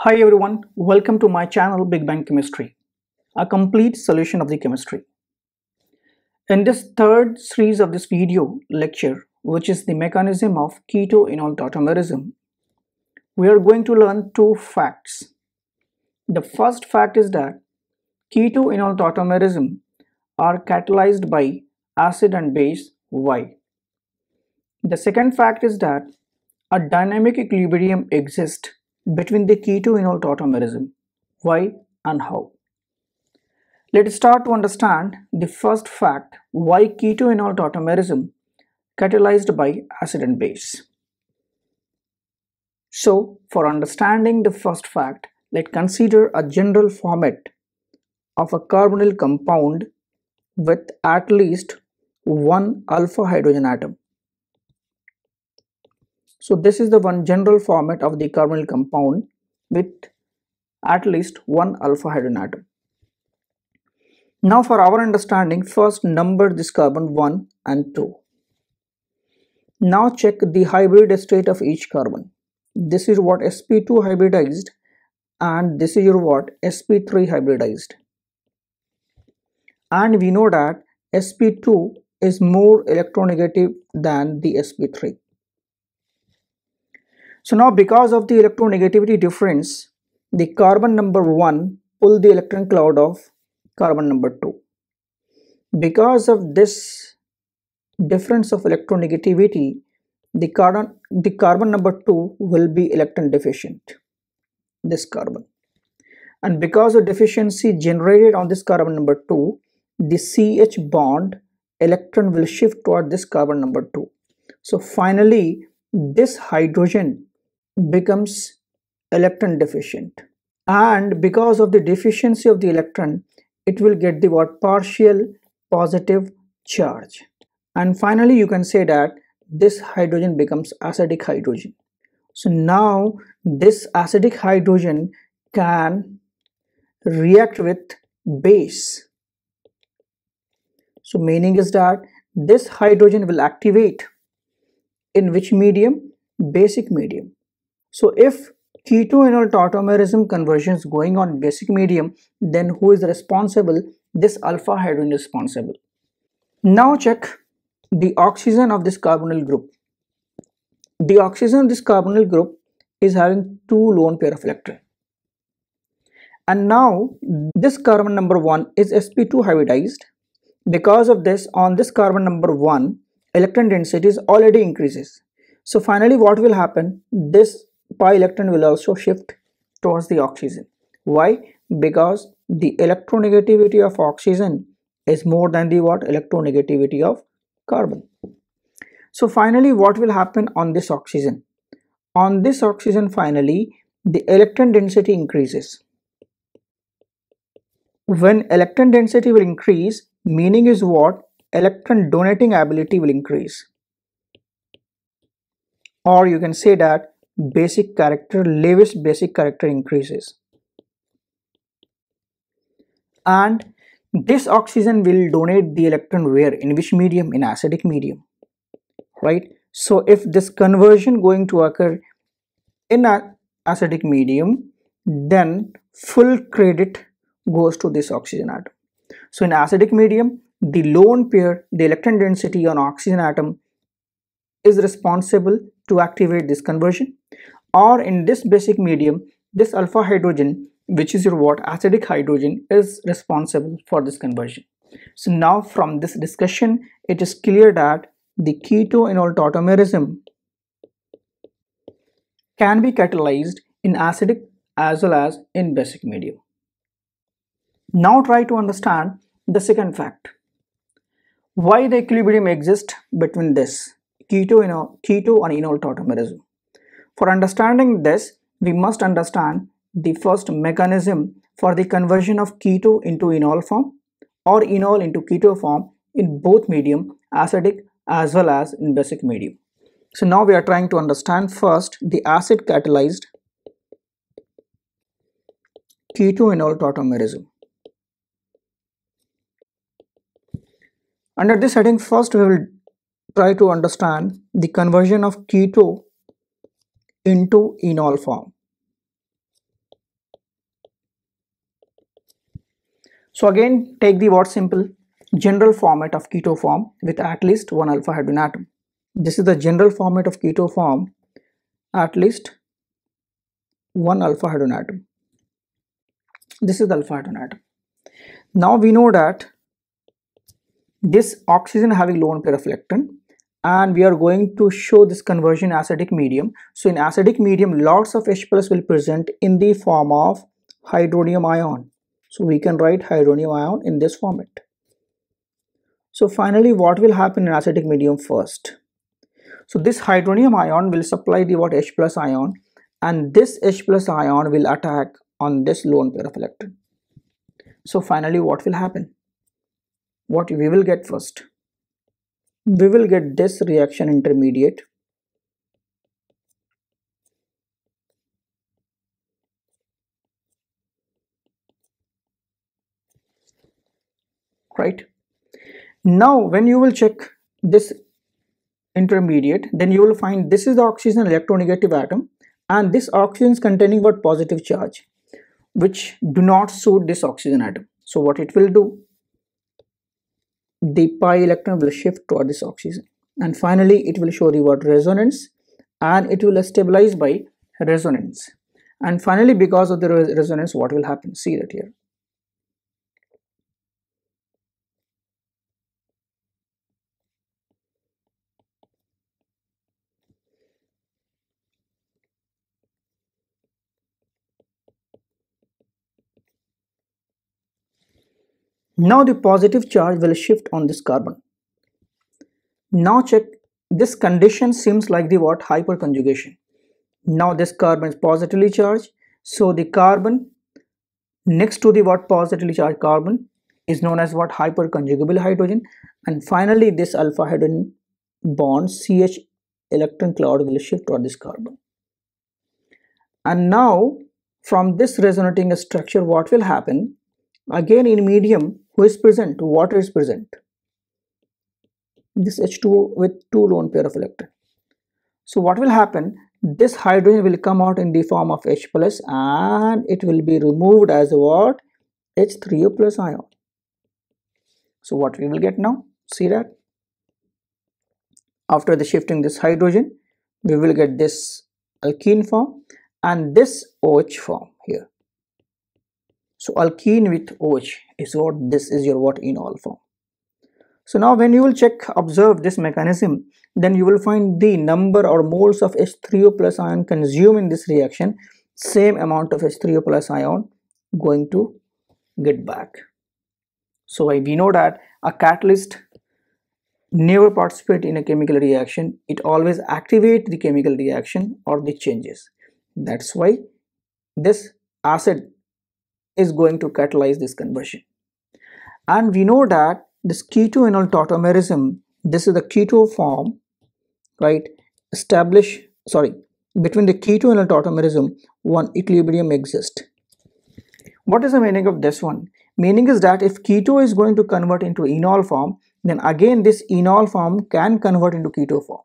Hi everyone, welcome to my channel Bigbang Chemistry, a complete solution of the chemistry. In this third series of this video lecture, which is the mechanism of keto-enol tautomerism, we are going to learn two facts. The first fact is that keto-enol tautomerism are catalyzed by acid and base Y. The second fact is that a dynamic equilibrium exists between the keto-enol tautomerism. Why and how? Let us start to understand the first fact, why keto-enol tautomerism catalyzed by acid and base. So, for understanding the first fact, let's consider a general format of a carbonyl compound with at least one alpha hydrogen atom. So this is the one general format of the carbonyl compound with at least one alpha hydrogen atom. Now for our understanding, first number this carbon 1 and 2. Now check the hybrid state of each carbon. This is what sp2 hybridized and this is your what sp3 hybridized. And we know that sp2 is more electronegative than the sp3. So now because of the electronegativity difference, the carbon number 1 pull the electron cloud of carbon number 2. Because of this difference of electronegativity, the carbon number 2 will be electron deficient, this carbon. And because of deficiency generated on this carbon number 2, the CH bond electron will shift toward this carbon number 2. So finally, this hydrogen becomes electron deficient, and because of the deficiency of the electron it will get the what partial positive charge, and finally you can say that this hydrogen becomes acidic hydrogen. So now this acidic hydrogen can react with base, so meaning is that this hydrogen will activate in which medium? Basic medium. So if keto-enol tautomerism conversion is going on basic medium, then who is responsible? This alpha hydrogen is responsible. Now check the oxygen of this carbonyl group. The oxygen of this carbonyl group is having two lone pair of electrons. And now this carbon number 1 is sp2 hybridized. Because of this, on this carbon number 1, electron density is already increases. So finally what will happen? This pi electron will also shift towards the oxygen. Why? Because the electronegativity of oxygen is more than the what? Electronegativity of carbon. So finally what will happen on this oxygen? On this oxygen finally the electron density increases. When electron density will increase, meaning is what? Electron donating ability will increase, or you can say that basic character, Lewis basic character increases, and this oxygen will donate the electron where? In which medium? In acidic medium, right? So if this conversion going to occur in an acidic medium, then full credit goes to this oxygen atom. So in acidic medium, the lone pair, the electron density on oxygen atom is responsible to activate this conversion, or in this basic medium, this alpha hydrogen, which is your what? Acidic hydrogen, is responsible for this conversion. So now from this discussion, it is clear that the keto-enol tautomerism can be catalyzed in acidic as well as in basic medium. Now try to understand the second fact, why the equilibrium exists between this keto and enol tautomerism. For understanding this, we must understand the first mechanism for the conversion of keto into enol form or enol into keto form in both medium, acidic as well as in basic medium. So now we are trying to understand first the acid catalyzed keto-enol tautomerism. Under this heading, first we will try to understand the conversion of keto into enol form. So again, take the what simple general format of keto form with at least one alpha hydrogen atom. This is the general format of keto form, at least one alpha hydrogen atom. This is the alpha hydrogen atom. Now we know that this oxygen having lone pair of electron, and we are going to show this conversion acidic medium. So in acidic medium, lots of H plus will present in the form of hydronium ion. So we can write hydronium ion in this format. So finally, what will happen in acidic medium first? So this hydronium ion will supply the what H plus ion, and this H plus ion will attack on this lone pair of electron. So finally, what will happen? What we will get first? We will get this reaction intermediate, right? Now when you will check this intermediate, then you will find this is the oxygen electronegative atom, and this oxygen is containing what positive charge, which do not suit this oxygen atom. So what it will do? The pi electron will shift toward this oxygen, and finally it will show the word resonance, and it will stabilize by resonance. And finally, because of the resonance, what will happen? See that here. Now the positive charge will shift on this carbon. Now check, this condition seems like the what? Hyperconjugation. Now this carbon is positively charged, so the carbon next to the what? Positively charged carbon is known as what? Hyperconjugable hydrogen. And finally this alpha hydrogen bond CH electron cloud will shift toward this carbon. And now from this resonating structure, what will happen? Again in medium, who is present? Water is present. This H2O with two lone pair of electron. So what will happen? This hydrogen will come out in the form of H plus, and it will be removed as what? H3O plus ion. So what we will get now? See that? After the shifting this hydrogen, we will get this alkene form and this OH form here. So alkene with OH is what this is your what enol form. So now when you will check, observe this mechanism, then you will find the number or moles of H3O plus ion consumed in this reaction, same amount of H3O plus ion going to get back. So we know that a catalyst never participate in a chemical reaction. It always activate the chemical reaction or the changes. That's why this acid is going to catalyze this conversion. And we know that this keto enol tautomerism, this is the keto form, right? Between the keto enol tautomerism, one equilibrium exists. What is the meaning of this one? Meaning is that if keto is going to convert into enol form, then again this enol form can convert into keto form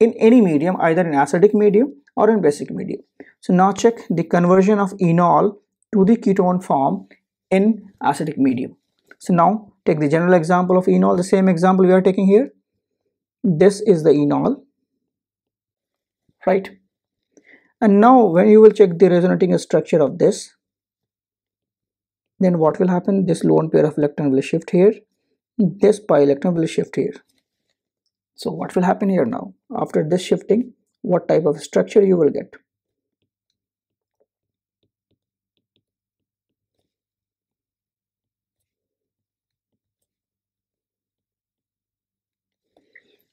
in any medium, either in acidic medium or in basic medium. So now check the conversion of enol to the ketone form in acidic medium. So now take the general example of enol, the same example we are taking here. This is the enol, right? And now when you will check the resonating structure of this, then what will happen? This lone pair of electron will shift here, this pi electron will shift here. So what will happen here now? After this shifting, what type of structure you will get?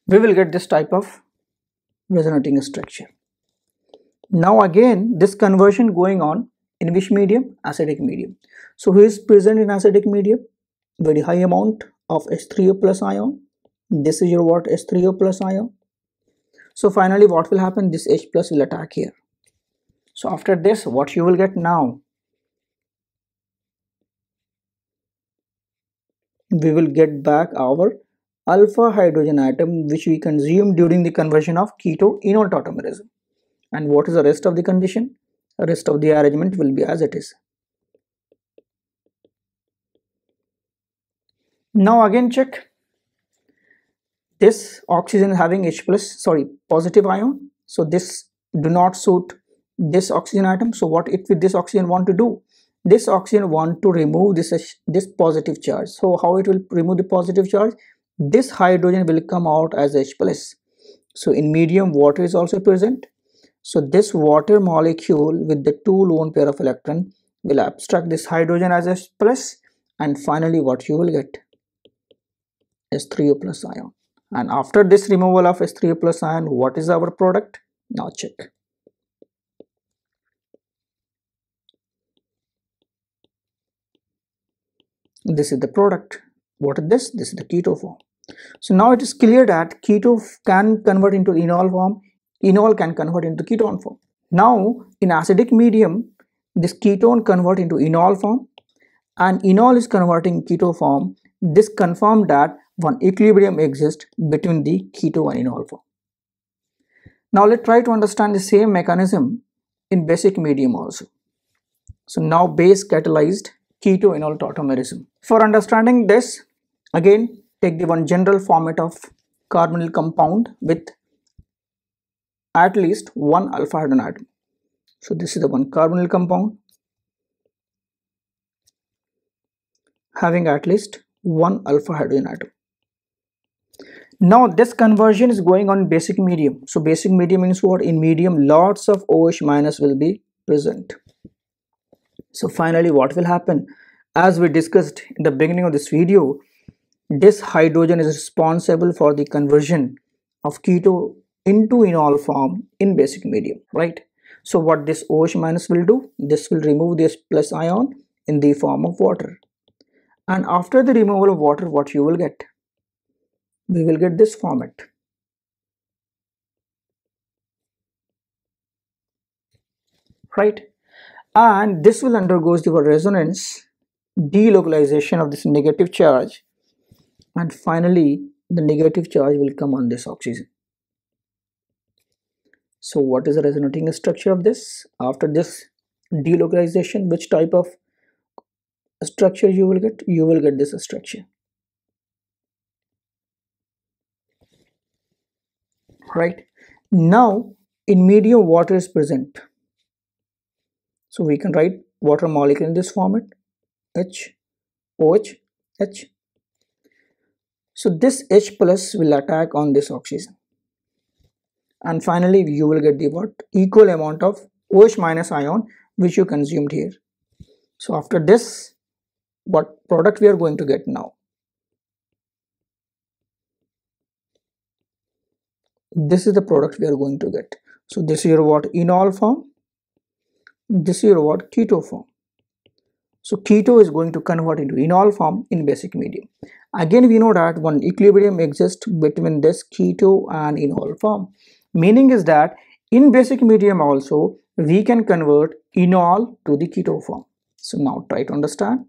We will get this type of resonating structure. Now again, this conversion going on in which medium? Acidic medium. So who is present in acidic medium? Very high amount of H3O plus ion. This is your what? H3O plus ion. So finally what will happen? This H plus will attack here. So after this, what you will get now? We will get back our alpha hydrogen atom which we consume during the conversion of keto enol tautomerism. And what is the rest of the condition? The rest of the arrangement will be as it is. Now again check, this oxygen is having H plus, sorry, positive ion, so this do not suit this oxygen atom. So what it with this oxygen want to do? This oxygen want to remove this positive charge. So how it will remove the positive charge? This hydrogen will come out as H plus. So in medium, water is also present. So this water molecule with the two lone pair of electron will abstract this hydrogen as H plus, and finally what you will get is S3O plus ion. And after this removal of S3O plus ion, what is our product? Now check. This is the product. What is this? This is the keto form. So now it is clear that keto can convert into enol form, enol can convert into ketone form. Now in acidic medium, this ketone convert into enol form and enol is converting keto form. This confirmed that one equilibrium exists between the keto and enol form. Now let's try to understand the same mechanism in basic medium also. So now base catalyzed keto-enol tautomerism. For understanding this, again take the one general format of carbonyl compound with at least one alpha hydrogen atom. So this is the one carbonyl compound having at least one alpha hydrogen atom. Now this conversion is going on basic medium. So basic medium means what? In medium, lots of OH minus will be present. So finally what will happen? As we discussed in the beginning of this video, this hydrogen is responsible for the conversion of keto into enol form in basic medium, right? So what this OH minus will do? This will remove this plus ion in the form of water. And after the removal of water, what you will get? We will get this format. Right? And this will undergo the resonance, delocalization of this negative charge, and finally the negative charge will come on this oxygen. So what is the resonating structure of this? After this delocalization, which type of structure you will get? You will get this structure. Right? Now in medium, water is present. So we can write water molecule in this format, H, OH, H. So this H plus will attack on this oxygen. And finally you will get the what? Equal amount of OH minus ion which you consumed here. So after this, what product we are going to get now? This is the product we are going to get. So this is your what? Enol form. This is your what? Keto form. So keto is going to convert into enol form in basic medium. Again we know that one equilibrium exists between this keto and enol form. Meaning is that in basic medium also we can convert enol to the keto form. So now try to understand.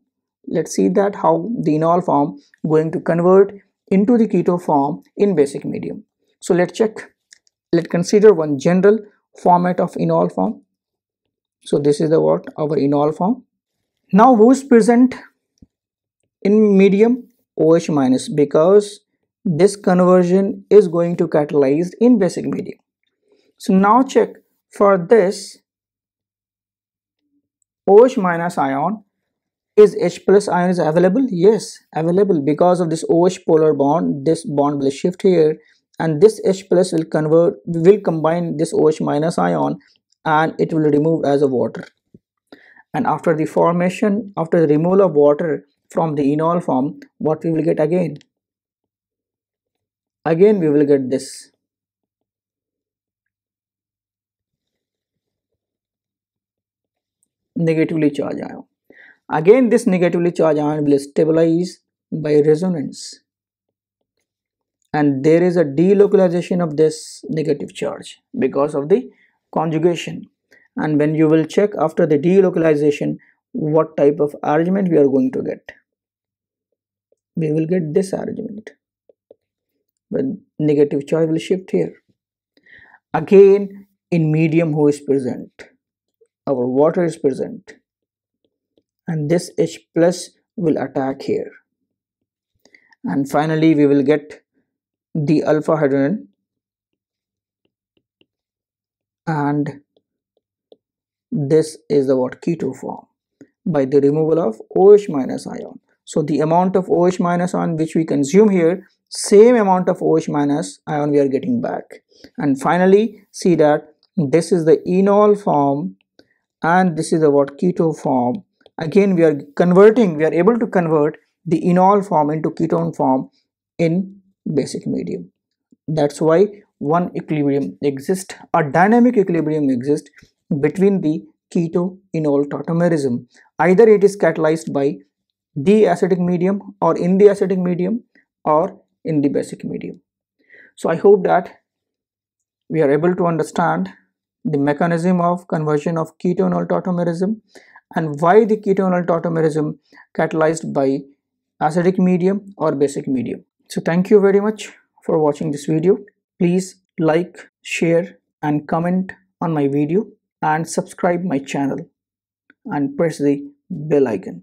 Let's see that how the enol form going to convert into the keto form in basic medium. So let's check. Let's consider one general format of enol form. So this is the what? Our enol form. Now who is present in medium? OH minus, because this conversion is going to catalyze in basic medium. So now check, for this OH minus ion, is H plus ion is available? Yes, available, because of this OH polar bond, this bond will shift here and this H plus will convert, will combine this OH minus ion and it will remove as a water. And after the formation, after the removal of water from the enol form, what we will get again? Again we will get this. Negatively charged ion. Again this negatively charged ion will stabilize by resonance. And there is a delocalization of this negative charge because of the conjugation. And when you will check after the delocalization, what type of arrangement we are going to get? We will get this arrangement. The negative charge will shift here. Again in medium, who is present? Our water is present. And this H plus will attack here. and finally we will get the alpha hydrogen, and this is the what keto form by the removal of OH minus ion. So the amount of OH minus ion which we consume here, same amount of OH minus ion we are getting back. And finally see that this is the enol form and this is the what keto form. Again we are able to convert the enol form into ketone form in basic medium. That's why one equilibrium exists, a dynamic equilibrium exists between the keto enol tautomerism. Either it is catalyzed by the acidic medium or in the acidic medium or in the basic medium. So I hope that we are able to understand the mechanism of conversion of keto enol tautomerism and why the keto enol tautomerism catalyzed by acidic medium or basic medium. So thank you very much for watching this video. Please like, share and comment on my video and subscribe my channel and press the bell icon.